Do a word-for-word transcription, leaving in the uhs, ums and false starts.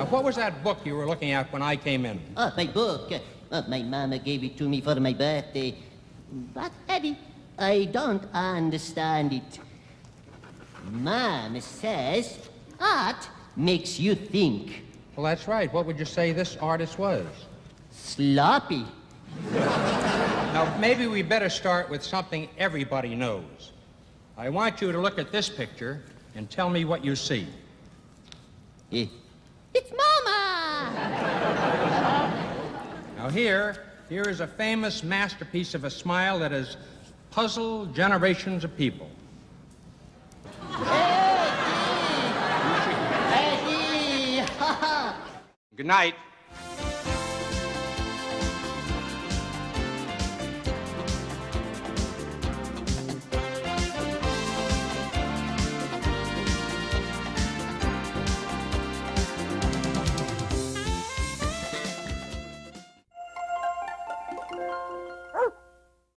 Uh, what was that book you were looking at when I came in? Oh, my book. Oh, my mama gave it to me for my birthday. But, Eddie, I don't understand it. Mom says art makes you think. Well, that's right. What would you say this artist was? Sloppy. Now, maybe we better start with something everybody knows. I want you to look at this picture and tell me what you see. Eh. It's Mama! Now here, here is a famous masterpiece of a smile that has puzzled generations of people. Eddie! Eddie! Good night. Thank you.